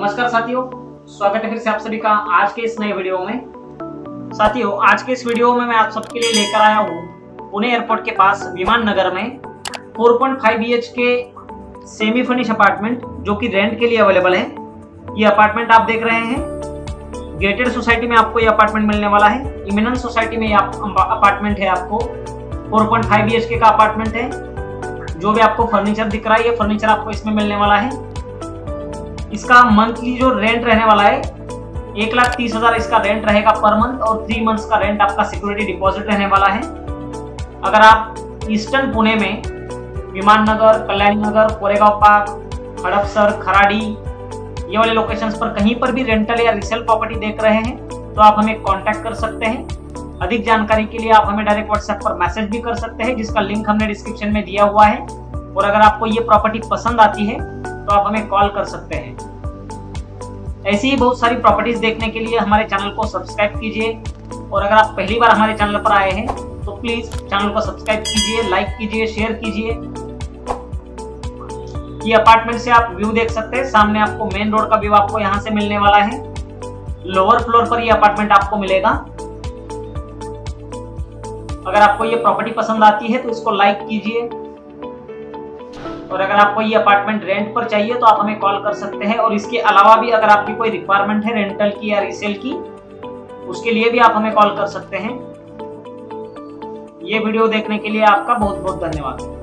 नमस्कार साथियों, स्वागत है फिर से आप सभी का आज के इस नए वीडियो में। साथियों, आज के इस वीडियो में मैं आप सबके लिए लेकर आया हूँ पुणे एयरपोर्ट के पास विमान नगर में 4.5 BHK सेमी फर्निश अपार्टमेंट जो कि रेंट के लिए अवेलेबल है। ये अपार्टमेंट आप देख रहे हैं, गेटेड सोसाइटी में आपको ये अपार्टमेंट मिलने वाला है। इमिनेंस सोसाइटी में ये अपार्टमेंट है, आपको 4.5 BHK का अपार्टमेंट है। जो भी आपको फर्नीचर दिख रहा है, ये फर्नीचर आपको इसमें मिलने वाला है। इसका मंथली जो रेंट रहने वाला है 1,30,000 इसका रेंट रहेगा पर मंथ, और 3 मंथ्स का रेंट आपका सिक्योरिटी डिपॉजिट रहने वाला है। अगर आप ईस्टर्न पुणे में विमान नगर, कल्याणी नगर, कोरेगांव पार्क, हड़पसर, खराडी, ये वाले लोकेशंस पर कहीं पर भी रेंटल या रिसेल प्रॉपर्टी देख रहे हैं तो आप हमें कॉन्टैक्ट कर सकते हैं। अधिक जानकारी के लिए आप हमें डायरेक्ट व्हाट्सएप पर मैसेज भी कर सकते हैं, जिसका लिंक हमने डिस्क्रिप्शन में दिया हुआ है। और अगर आपको ये प्रॉपर्टी पसंद आती है तो आप हमें कॉल कर सकते हैं। ऐसी ही बहुत सारी प्रॉपर्टीज देखने के लिए हमारे चैनल को सब्सक्राइब कीजिए, और अगर आप पहली बार हमारे चैनल पर आए हैं तो प्लीज चैनल को सब्सक्राइब कीजिए, लाइक कीजिए, शेयर कीजिए। ये अपार्टमेंट से आप व्यू देख सकते हैं, सामने आपको मेन रोड का व्यू आपको यहाँ से मिलने वाला है। लोअर फ्लोर पर ये अपार्टमेंट आपको मिलेगा। अगर आपको ये प्रॉपर्टी पसंद आती है तो इसको लाइक कीजिए, और अगर आपको ये अपार्टमेंट रेंट पर चाहिए तो आप हमें कॉल कर सकते हैं। और इसके अलावा भी अगर आपकी कोई रिक्वायरमेंट है रेंटल की या रीसेल की, उसके लिए भी आप हमें कॉल कर सकते हैं। ये वीडियो देखने के लिए आपका बहुत बहुत धन्यवाद।